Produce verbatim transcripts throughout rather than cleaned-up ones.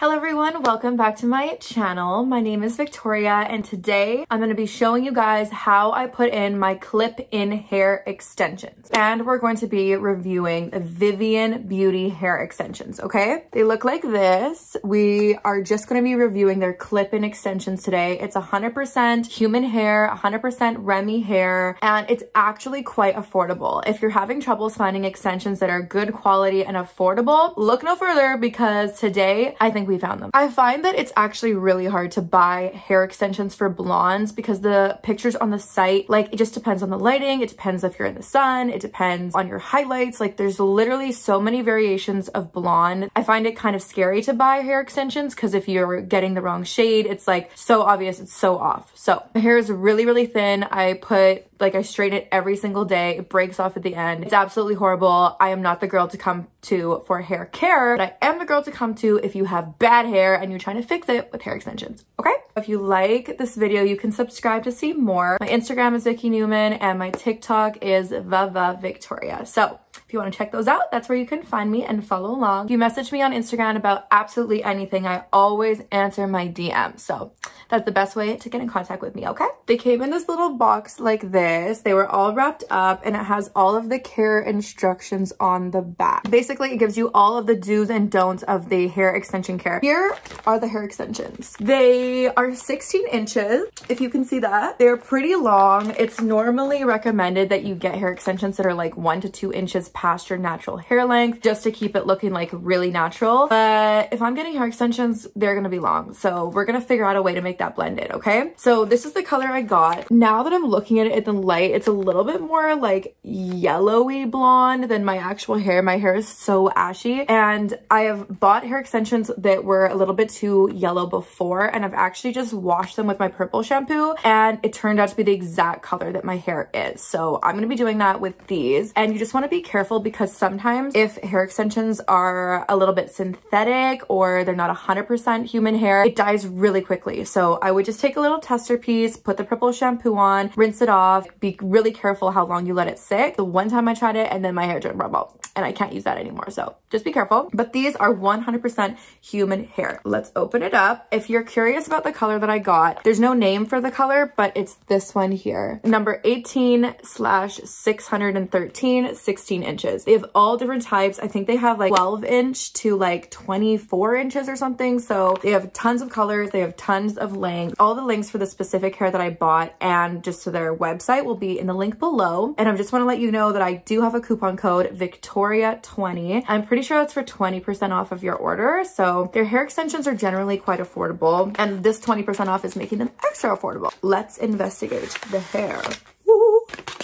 Hello everyone, welcome back to my channel. My name is Victoria and today I'm going to be showing you guys how I put in my clip-in hair extensions. And we're going to be reviewing the Vivian Beauty hair extensions, okay? They look like this. We are just going to be reviewing their clip-in extensions today. It's one hundred percent human hair, one hundred percent Remy hair, and it's actually quite affordable. If you're having troubles finding extensions that are good quality and affordable, look no further because today I I think we found them. I find that it's actually really hard to buy hair extensions for blondes because the pictures on the site, like, it just depends on the lighting, it depends if you're in the sun, it depends on your highlights, like there's literally so many variations of blonde. I find it kind of scary to buy hair extensions because if you're getting the wrong shade, it's like so obvious, it's so off. So my hair is really, really thin. I put Like I straighten it every single day. It breaks off at the end. It's absolutely horrible. I am not the girl to come to for hair care, but I am the girl to come to if you have bad hair and you're trying to fix it with hair extensions, okay? If you like this video, you can subscribe to see more. My Instagram is Vicky Newman and my TikTok is Vava Victoria. So if you want to check those out, that's where you can find me and follow along. If you message me on Instagram about absolutely anything, I always answer my D M. So that's the best way to get in contact with me, okay? They came in this little box like this. They were all wrapped up and it has all of the care instructions on the back. Basically, it gives you all of the do's and don'ts of the hair extension care. Here are the hair extensions. They are sixteen inches, if you can see that. They're pretty long. It's normally recommended that you get hair extensions that are like one to two inches past your natural hair length just to keep it looking like really natural. But if I'm getting hair extensions, they're gonna be long. So we're gonna figure out a way to make that blended, okay? So this is the color I got. Now that I'm looking at it in the light, it's a little bit more like yellowy blonde than my actual hair. My hair is so ashy and I have bought hair extensions that were a little bit too yellow before and I've actually just washed them with my purple shampoo and it turned out to be the exact color that my hair is. So I'm gonna be doing that with these and you just wanna be careful because sometimes if hair extensions are a little bit synthetic or they're not one hundred percent human hair, it dies really quickly. So I would just take a little tester piece, put the purple shampoo on, rinse it off, be really careful how long you let it sit. The one time I tried it and then my hair turned purple and I can't use that anymore. So just be careful. But these are one hundred percent human hair. Let's open it up. If you're curious about the color that I got, there's no name for the color, but it's this one here. Number eighteen slash six hundred thirteen, sixteen inches. They have all different types. I think they have like twelve inch to like twenty-four inches or something. So they have tons of colors. They have tons of length. All the links for the specific hair that I bought and just to their website will be in the link below. And I just want to let you know that I do have a coupon code, Victoria twenty. I'm pretty sure that's for twenty percent off of your order. So their hair extensions are generally quite affordable and this twenty percent off is making them extra affordable. Let's investigate the hair.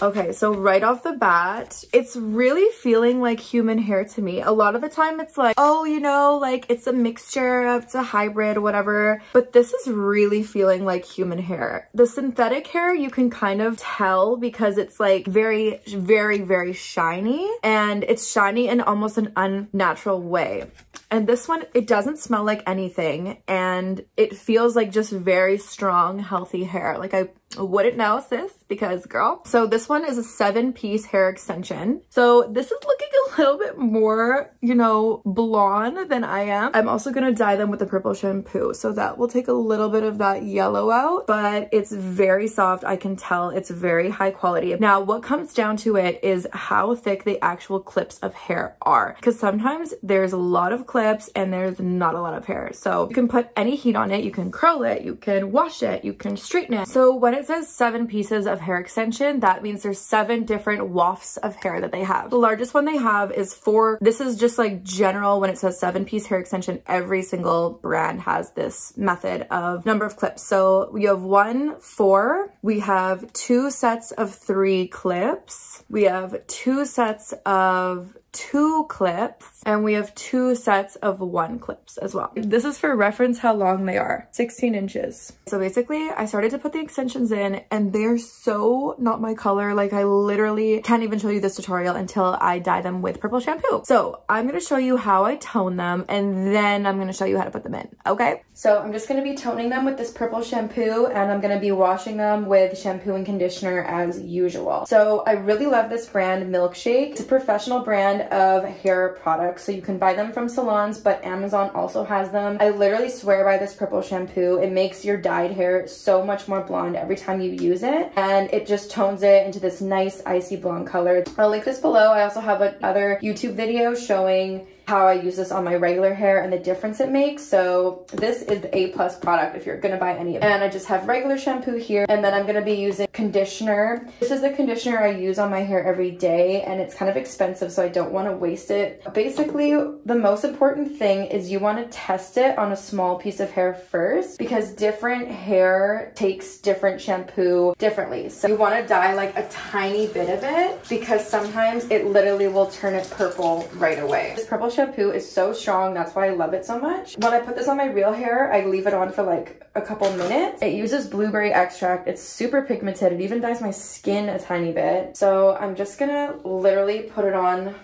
Okay, so right off the bat, it's really feeling like human hair to me. A lot of the time it's like, oh, you know, like it's a mixture of, it's a hybrid, whatever. But this is really feeling like human hair. The synthetic hair, you can kind of tell because it's like very, very, very shiny. And it's shiny in almost an unnatural way. And this one, it doesn't smell like anything. And it feels like just very strong, healthy hair. Like I... wouldn't know, sis, because girl. So this one is a seven piece hair extension. So this is looking a little bit more, you know, blonde than I am. I'm also gonna dye them with the purple shampoo. So that will take a little bit of that yellow out, but it's very soft. I can tell it's very high quality. Now, what comes down to it is how thick the actual clips of hair are. Because sometimes there's a lot of clips and there's not a lot of hair. So you can put any heat on it. You can curl it. You can wash it. You can straighten it. So when it says seven pieces of hair extension, that means there's seven different wafts of hair that they have. The largest one they have is four. This is just like general. When it says seven piece hair extension, every single brand has this method of number of clips. So we have one four, we have two sets of three clips, we have two sets of two clips, and we have two sets of one clips as well. This is for reference how long they are, sixteen inches. So basically I started to put the extensions in and they're so not my color. Like I literally can't even show you this tutorial until I dye them with purple shampoo. So I'm gonna show you how I tone them and then I'm gonna show you how to put them in, okay? So I'm just gonna be toning them with this purple shampoo and I'm gonna be washing them with shampoo and conditioner as usual. So I really love this brand, Milkshake. It's a professional brand. of hair products. So you can buy them from salons, but Amazon also has them. I literally swear by this purple shampoo. It makes your dyed hair so much more blonde every time you use it, and it just tones it into this nice icy blonde color. I'll link this below. I also have another YouTube video showing how I use this on my regular hair and the difference it makes. So this is the A plus product if you're gonna buy any of it. And I just have regular shampoo here, and then I'm gonna be using conditioner. This is the conditioner I use on my hair every day, and it's kind of expensive, so I don't wanna waste it. Basically, the most important thing is you wanna test it on a small piece of hair first, because different hair takes different shampoo differently. So you wanna dye like a tiny bit of it, because sometimes it literally will turn it purple right away. This purple shampoo is so strong, that's why I love it so much. When I put this on my real hair, I leave it on for like a couple minutes. It uses blueberry extract. It's super pigmented. It even dyes my skin a tiny bit. So I'm just gonna literally put it on.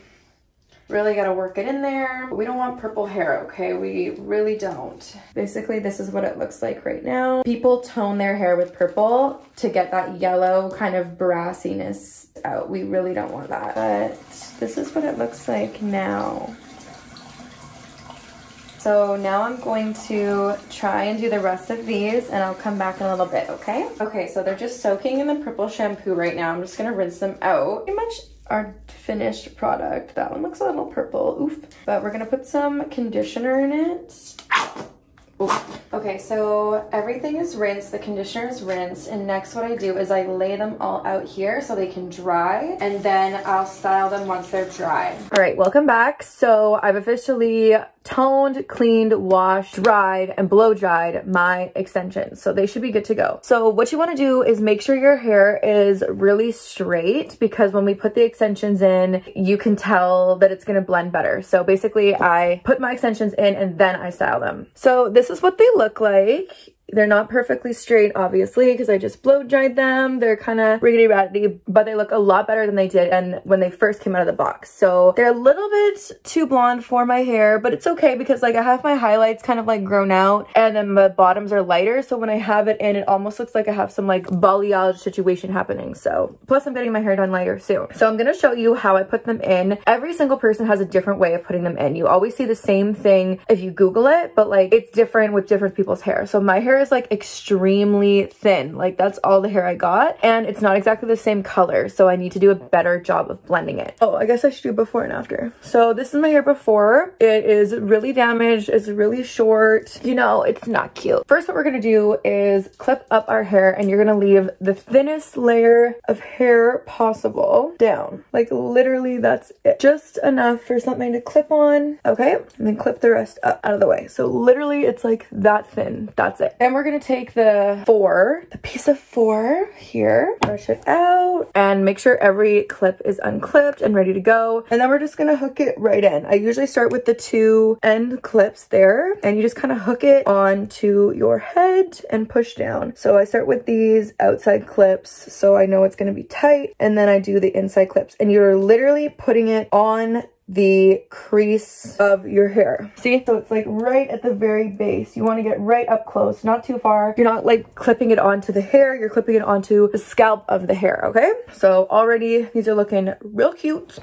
Really gotta work it in there. We don't want purple hair, okay? We really don't. Basically, this is what it looks like right now. People tone their hair with purple to get that yellow kind of brassiness out. We really don't want that. But this is what it looks like now. So now I'm going to try and do the rest of these, and I'll come back in a little bit, okay? Okay, so they're just soaking in the purple shampoo right now. I'm just gonna rinse them out. Pretty much our finished product. That one looks a little purple, oof. But we're gonna put some conditioner in it. Oof. Okay, so everything is rinsed, the conditioner is rinsed, and next what I do is I lay them all out here so they can dry, and then I'll style them once they're dry. All right, welcome back. So I've officially toned, cleaned, washed, dried, and blow dried my extensions. So they should be good to go. So what you want to do is make sure your hair is really straight, because when we put the extensions in, you can tell that it's going to blend better. So basically I put my extensions in and then I style them. So this is what they look like. They're not perfectly straight, obviously, because I just blow dried them. They're kind of rickety-ratty, but they look a lot better than they did and when they first came out of the box. So they're a little bit too blonde for my hair, but it's okay because like I have my highlights kind of like grown out and then the bottoms are lighter. So when I have it in, it almost looks like I have some like balayage situation happening. So plus I'm getting my hair done later soon. So I'm gonna show you how I put them in. Every single person has a different way of putting them in. You always see the same thing if you Google it, but like it's different with different people's hair. So my hair is like extremely thin, like that's all the hair I got, and it's not exactly the same color, so I need to do a better job of blending it. Oh, I guess I should do before and after. So this is my hair before. It is really damaged, it's really short, you know, it's not cute. First what we're gonna do is clip up our hair, and you're gonna leave the thinnest layer of hair possible down, like literally that's it, just enough for something to clip on, okay, and then clip the rest up out of the way. So literally it's like that thin, that's it. And we're gonna take the four, the piece of four here, brush it out, and make sure every clip is unclipped and ready to go. And then we're just gonna hook it right in. I usually start with the two end clips there, and you just kind of hook it onto your head and push down. So I start with these outside clips so I know it's gonna be tight, and then I do the inside clips, and you're literally putting it on the crease of your hair. See? So it's like right at the very base. You want to get right up close, not too far. You're not like clipping it onto the hair, you're clipping it onto the scalp of the hair, okay? So already these are looking real cute.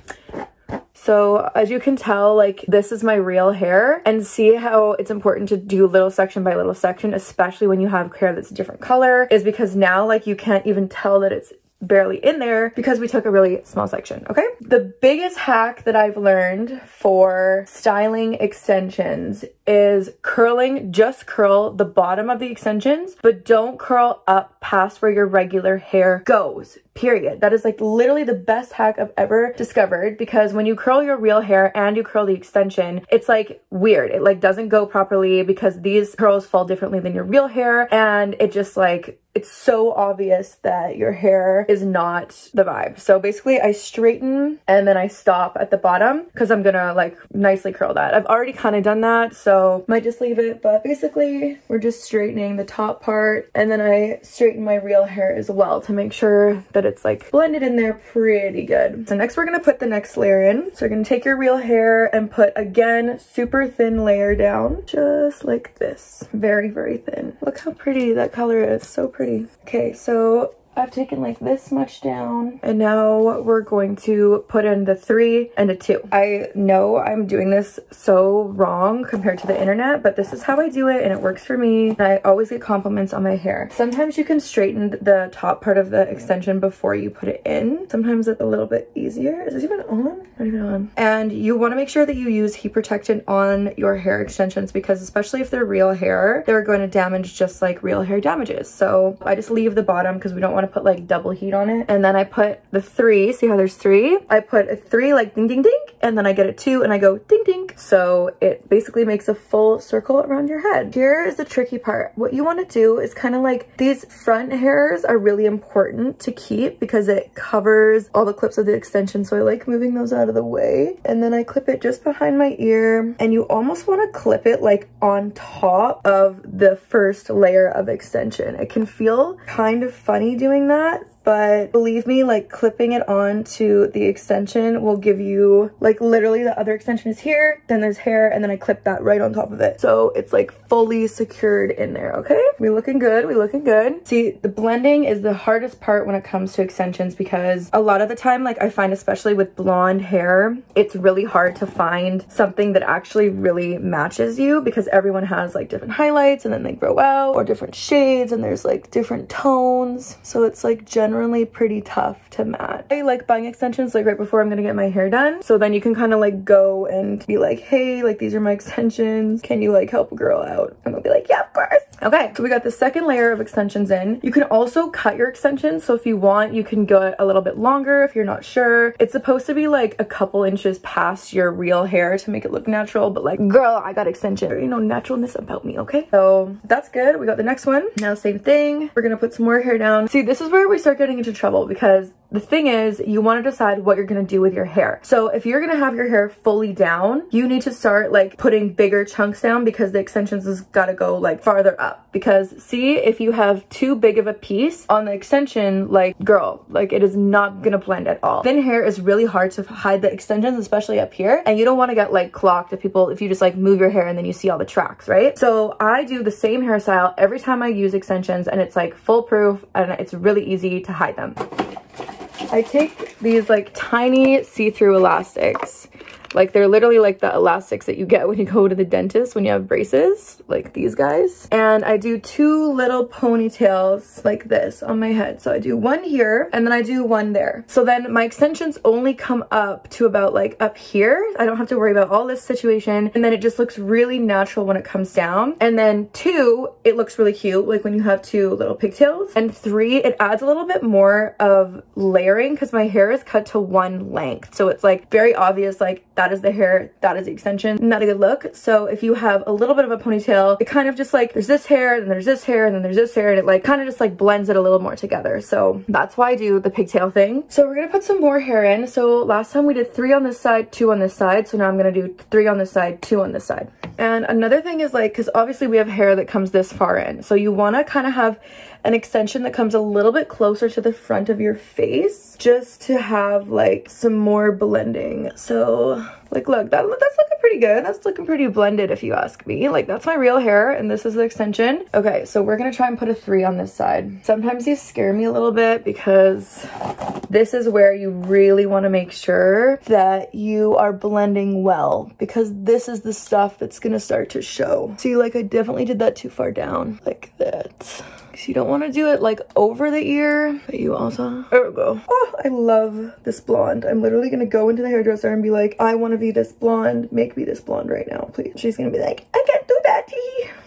So as you can tell, like this is my real hair, and see how it's important to do little section by little section, especially when you have hair that's a different color, is because now like you can't even tell that it's barely in there because we took a really small section, okay? The biggest hack that I've learned for styling extensions is curling, just curl the bottom of the extensions, but don't curl up past where your regular hair goes. Period. That is like literally the best hack I've ever discovered, because when you curl your real hair and you curl the extension, it's like weird. It like doesn't go properly because these curls fall differently than your real hair, and it just like, it's so obvious that your hair is not the vibe. So basically I straighten and then I stop at the bottom because I'm gonna like nicely curl that. I've already kind of done that, so might just leave it, but basically we're just straightening the top part, and then I straighten my real hair as well to make sure that it's like blended in there pretty good. So next we're gonna put the next layer in. So you're gonna take your real hair and put, again, super thin layer down, just like this. Very, very thin. Look how pretty that color is, so pretty. Okay, so I've taken like this much down. And now we're going to put in the three and a two. I know I'm doing this so wrong compared to the internet, but this is how I do it and it works for me. And I always get compliments on my hair. Sometimes you can straighten the top part of the extension before you put it in. Sometimes it's a little bit easier. Is this even on? Not even on. And you want to make sure that you use heat protectant on your hair extensions because especially if they're real hair, they're going to damage just like real hair damages. So I just leave the bottom because we don't want to put like double heat on it. And then I put the three. See how there's three? I put a three like ding ding ding, and then I get a two and I go ding ding. So it basically makes a full circle around your head. Here is the tricky part. What you want to do is kind of like, these front hairs are really important to keep because it covers all the clips of the extension. So I like moving those out of the way. And then I clip it just behind my ear. And you almost want to clip it like on top of the first layer of extension. It can feel kind of funny doing that, but believe me, like clipping it on to the extension will give you, like literally the other extension is here, then there's hair, and then I clip that right on top of it. So it's like fully secured in there, okay? We looking good, we looking good. See, the blending is the hardest part when it comes to extensions because a lot of the time, like I find especially with blonde hair, it's really hard to find something that actually really matches you because everyone has like different highlights and then they grow out or different shades and there's like different tones. So it's like general generally pretty tough to match. I like buying extensions like right before I'm gonna get my hair done. So then you can kind of like go and be like, hey, like these are my extensions. Can you like help a girl out? And they'll be like, yeah, of course. Okay, so we got the second layer of extensions in. You can also cut your extensions. So if you want, you can go a little bit longer if you're not sure. It's supposed to be like a couple inches past your real hair to make it look natural, but like, girl, I got extensions. There ain't no naturalness about me, okay? So that's good. We got the next one. Now same thing. We're gonna put some more hair down. See, this is where we start getting into trouble because the thing is, you want to decide what you're going to do with your hair. So if you're going to have your hair fully down, you need to start like putting bigger chunks down because the extensions has got to go like farther up. Because see, if you have too big of a piece on the extension, like girl, like it is not going to blend at all. Thin hair is really hard to hide the extensions, especially up here. And you don't want to get like clocked if people, if you just like move your hair and then you see all the tracks, right? So I do the same hairstyle every time I use extensions and it's like foolproof and it's really easy to hide them. I take these like tiny see-through elastics. Like they're literally like the elastics that you get when you go to the dentist when you have braces, like these guys. And I do two little ponytails like this on my head. So I do one here and then I do one there. So then my extensions only come up to about like up here. I don't have to worry about all this situation. And then it just looks really natural when it comes down. And then two, it looks really cute. Like when you have two little pigtails. And three, it adds a little bit more of layering because my hair is cut to one length. So it's like very obvious, like that is the hair, that is the extension, not a good look. So if you have a little bit of a ponytail, it kind of just like, there's this hair, and there's this hair, and then there's this hair, and it like kind of just like blends it a little more together. So that's why I do the pigtail thing. So we're gonna put some more hair in. So last time we did three on this side, two on this side. So now I'm gonna do three on this side, two on this side. And another thing is like, cause obviously we have hair that comes this far in. So you wanna kind of have an extension that comes a little bit closer to the front of your face just to have like some more blending. So like, look, that, that's looking pretty good. That's looking pretty blended if you ask me. Like, that's my real hair and this is the extension. Okay, so we're gonna try and put a three on this side. Sometimes these scare me a little bit because this is where you really wanna make sure that you are blending well because this is the stuff that's gonna start to show. See, like I definitely did that too far down, like that. You don't want to do it like over the ear, but you also, there we go. Oh, I love this blonde. I'm literally gonna go into the hairdresser and be like, I want to be this blonde, make me this blonde right now, please. She's gonna be like, I can't do that.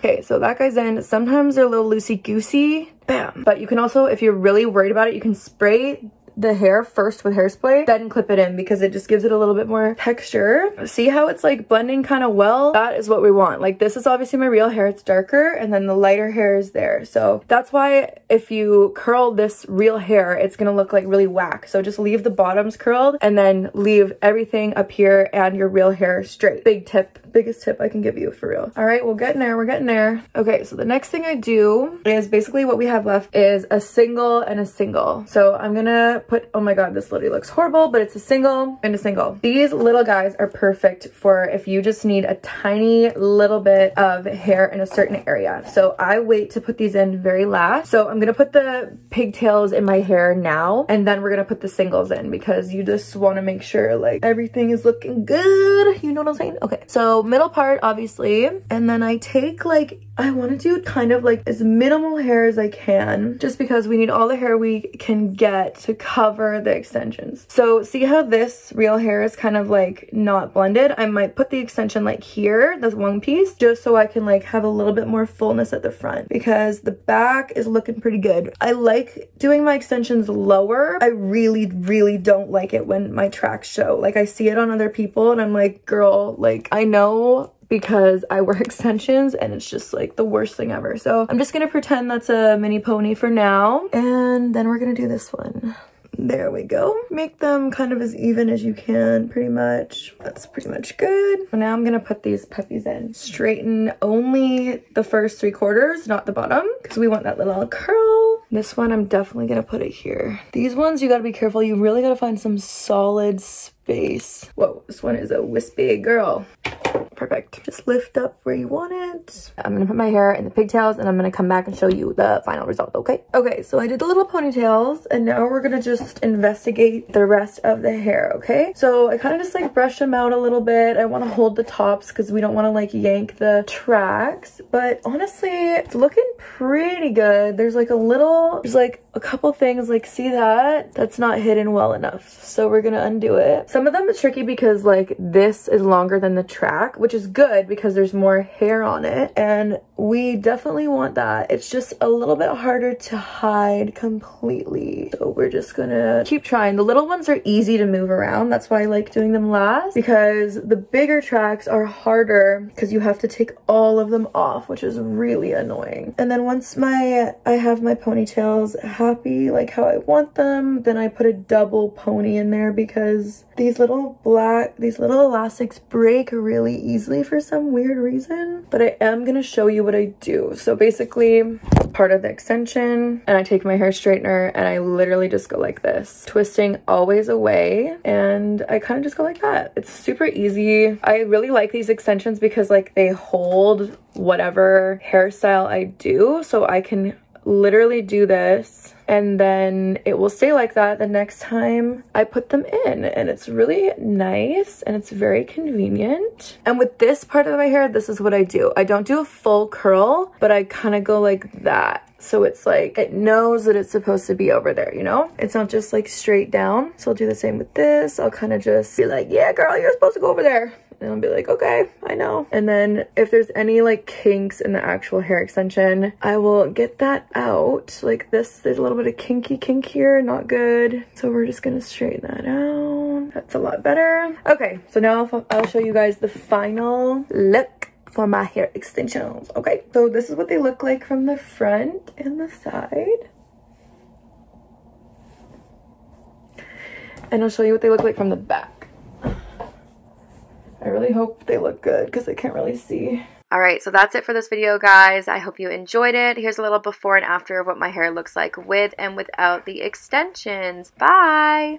Okay, so that guy's in. Sometimes they're a little loosey-goosey, bam. But you can also, if you're really worried about it, you can spray the hair first with hairspray, then clip it in because it just gives it a little bit more texture. See how it's like blending kind of well? That is what we want. Like this is obviously my real hair, it's darker, and then the lighter hair is there. So that's why if you curl this real hair, it's gonna look like really whack. So just leave the bottoms curled and then leave everything up here and your real hair straight. Big tip biggest tip I can give you, for real. All right, we're getting there, we're getting there. Okay, so the next thing I do is basically what we have left is a single and a single. So I'm gonna put, oh my god, this literally looks horrible, but it's a single and a single. These little guys are perfect for if you just need a tiny little bit of hair in a certain area. So I wait to put these in very last. So I'm gonna put the pigtails in my hair now, and then we're gonna put the singles in, because you just wanna make sure like everything is looking good. You know what I'm saying? Okay, so middle part, obviously. And then I take like, I wanna do kind of like as minimal hair as I can, just because we need all the hair we can get to cover the extensions. So see how this real hair is kind of like not blended? I might put the extension like here, this one piece, just so I can like have a little bit more fullness at the front, because the back is looking pretty good. I like doing my extensions lower. I really, really don't like it when my tracks show. Like I see it on other people and I'm like, girl, like I know, because I wear extensions and it's just like the worst thing ever. So I'm just gonna pretend that's a mini pony for now. And then we're gonna do this one. There we go. Make them kind of as even as you can, pretty much. That's pretty much good. So now I'm gonna put these puppies in. Straighten only the first three quarters, not the bottom, because we want that little curl. This one, I'm definitely gonna put it here. These ones, you gotta be careful. You really gotta find some solid space. Whoa, this one is a wispy girl. Perfect. Just lift up where you want it. I'm gonna put my hair in the pigtails and I'm gonna come back and show you the final result, okay? Okay, so I did the little ponytails and now we're gonna just investigate the rest of the hair, okay? So I kind of just like brush them out a little bit. I wanna hold the tops because we don't wanna like yank the tracks, but honestly, it's looking pretty good. There's like a little, there's like a couple things like, see that? That's not hidden well enough. So we're gonna undo it. Some of them is tricky because like this is longer than the track, which is good because there's more hair on it and we definitely want that. It's just a little bit harder to hide completely. So we're just gonna keep trying. The little ones are easy to move around. That's why I like doing them last, because the bigger tracks are harder because you have to take all of them off, which is really annoying. And then once my I have my ponytails happy like how I want them, then I put a double pony in there because these little black, these little elastics break really easily for some weird reason. But I am gonna show you what I do. So basically, part of the extension, and I take my hair straightener and I literally just go like this, twisting always away, and I kind of just go like that. It's super easy. I really like these extensions because like they hold whatever hairstyle I do, so I can literally do this and then it will stay like that the next time I put them in, and it's really nice and it's very convenient. And with this part of my hair, this is what I do. I don't do a full curl, but I kind of go like that. So it's like, it knows that it's supposed to be over there, you know? It's not just like straight down. So I'll do the same with this. I'll kind of just be like, yeah, girl, you're supposed to go over there. And I'll be like, okay, I know. And then if there's any like kinks in the actual hair extension, I will get that out. Like this, there's a little bit of kinky kink here, not good. So we're just gonna straighten that out. That's a lot better. Okay, so now I'll, I'll show you guys the final look for my hair extensions, okay? So this is what they look like from the front and the side. And I'll show you what they look like from the back. I really hope they look good because I can't really see. All right, so that's it for this video, guys. I hope you enjoyed it. Here's a little before and after of what my hair looks like with and without the extensions. Bye!